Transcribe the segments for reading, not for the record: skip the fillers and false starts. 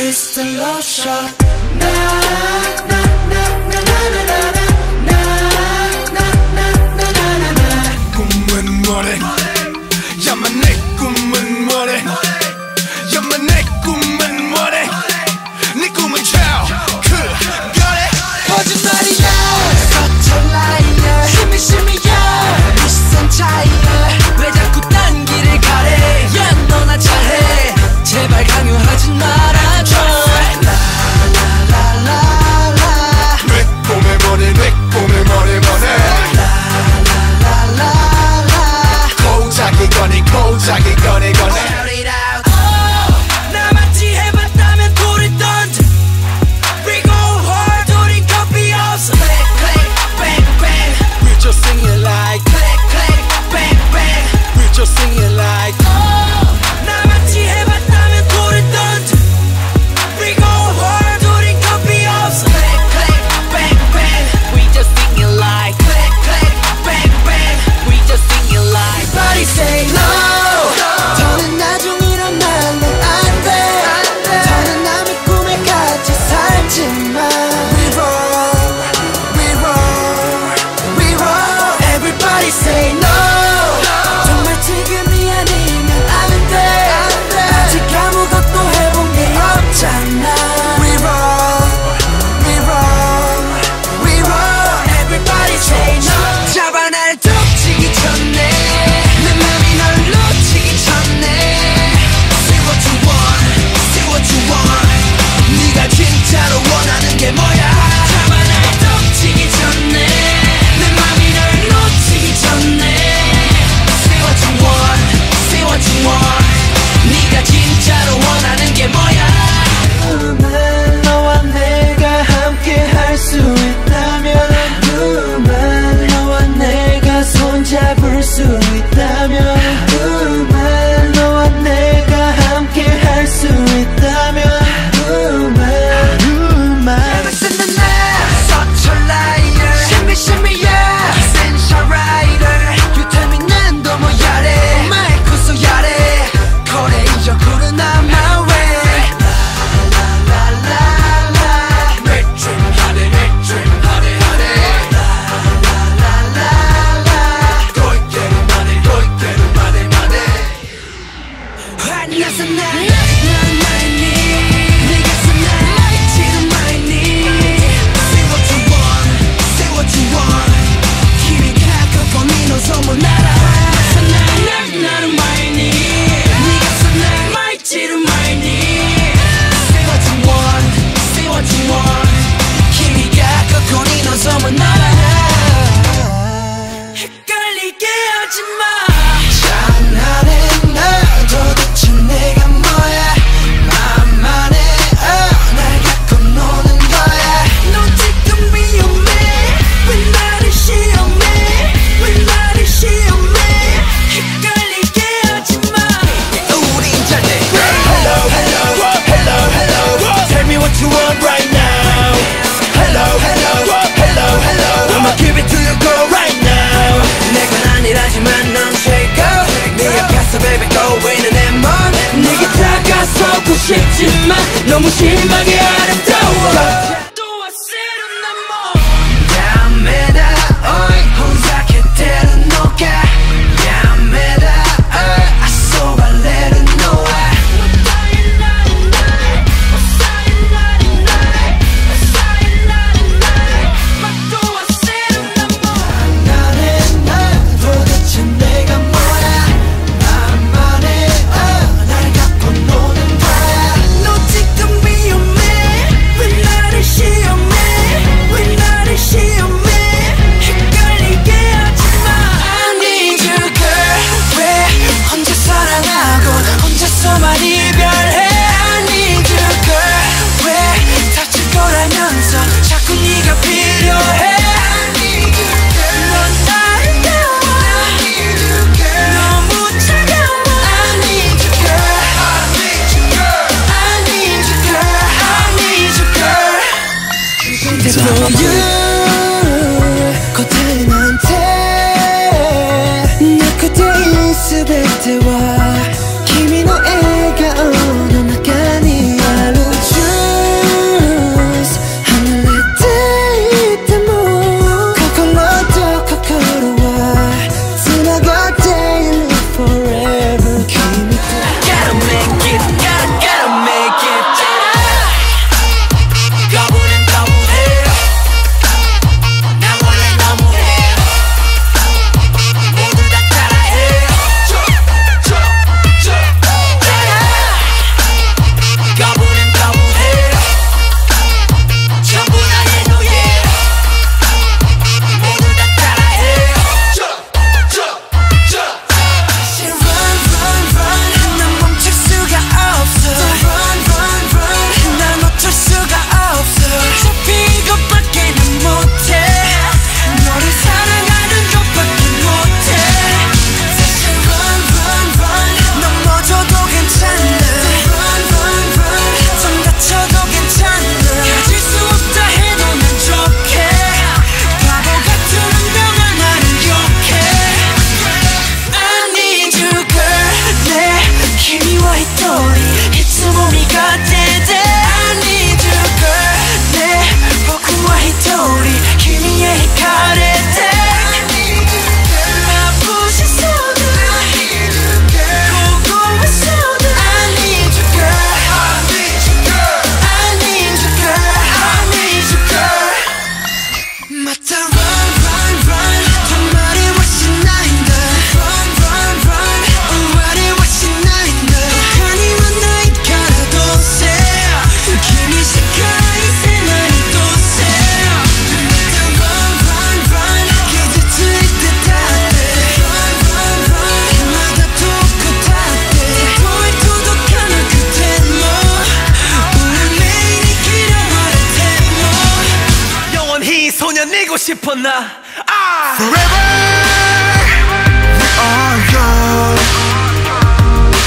It's the love shot. Knock, knock. 너무 심하게 아름다워 또 싫은 난 뭐 야매다 어이 혼자 그대로 녹아 야매다 어이 아소 발레를 놓아 또 싫은 난 뭐 나만의 난 도대체 내가 뭐야 나만의 날 갖고 노는 거야 너 지금 Baby, do I? 君の笑顔の中にある 싶어 나 아! Forever we are young.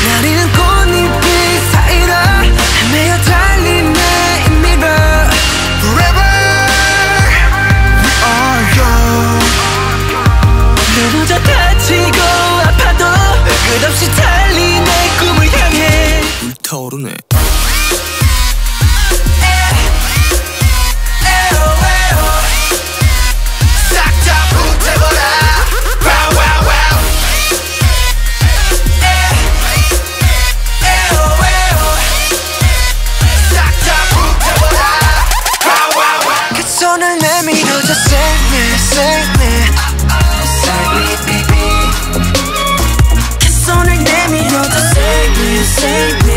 나리는 꽃잎이 사이로 헤매어 달리네 in mirror. Forever we are young. 누구자 다치고 아파도 끝없이 달리 내 꿈을 향해 불타오르네. Save me, save me.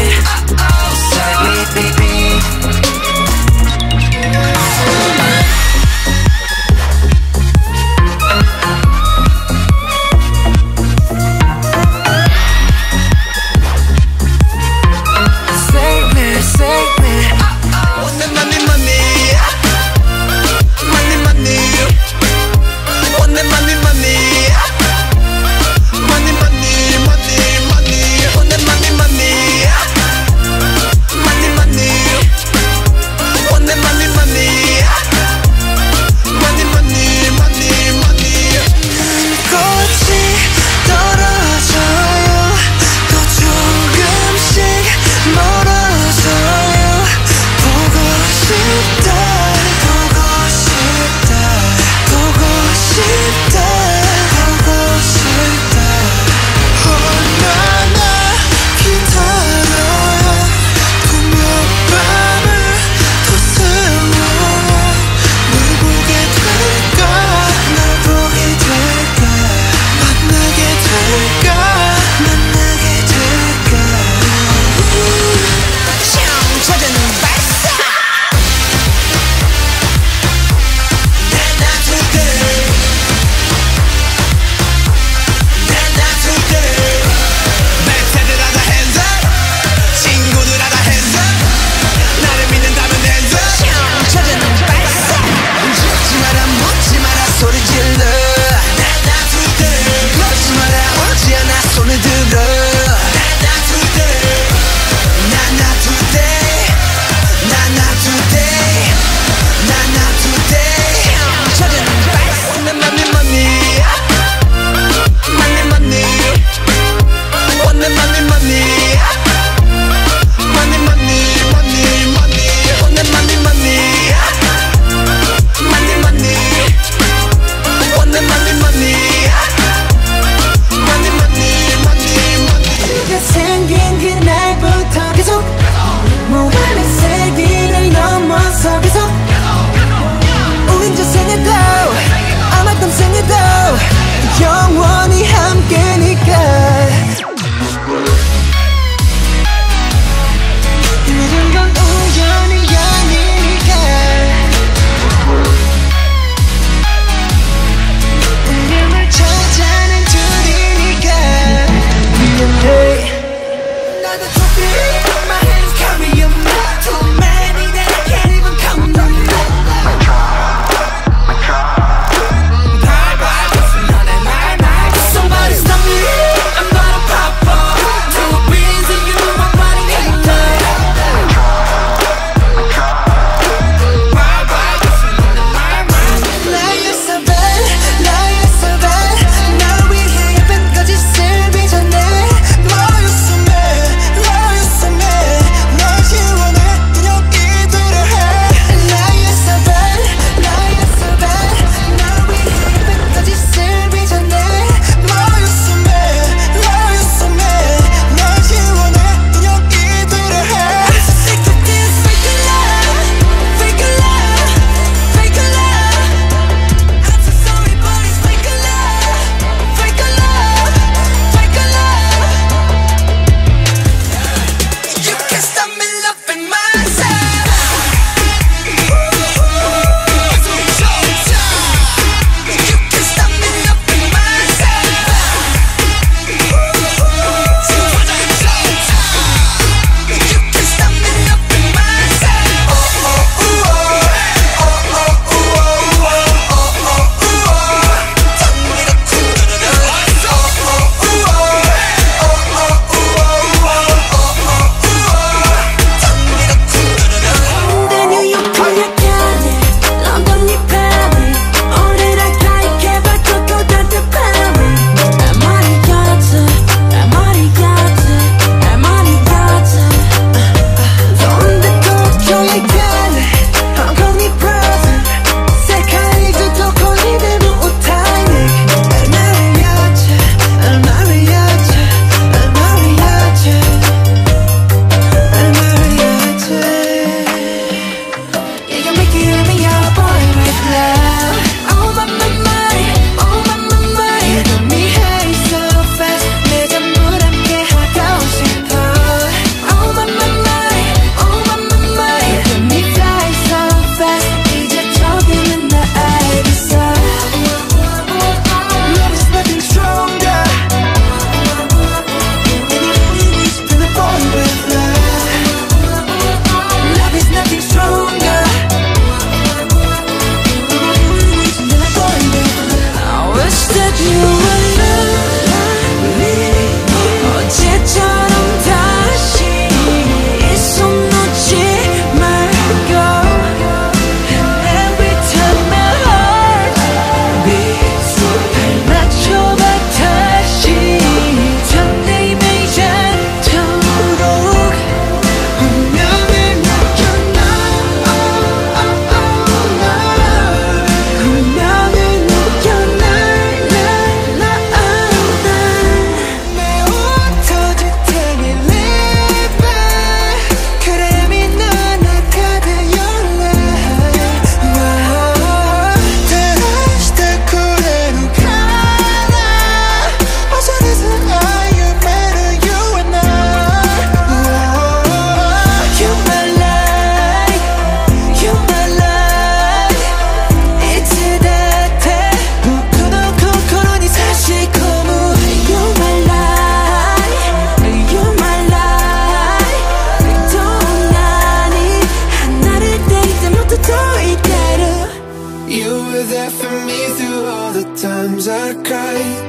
times I cried.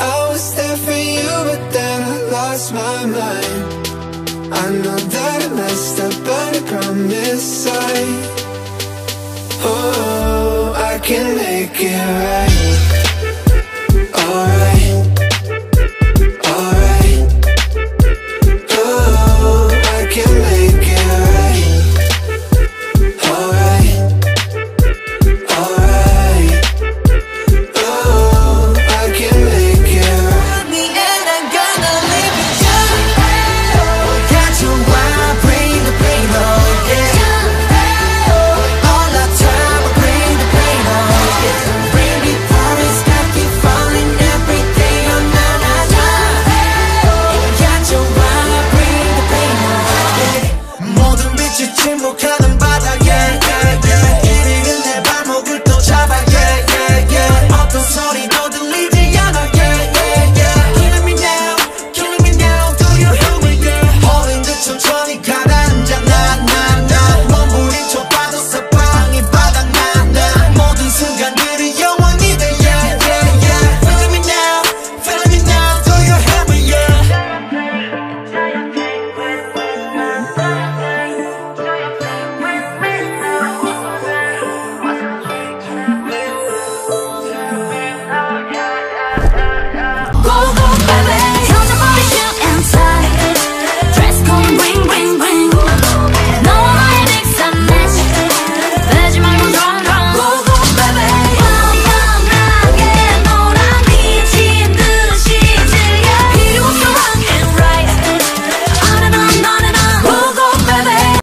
I was there for you, but then I lost my mind. I know that I messed up, but I promise I can make it right. Alright. What kind of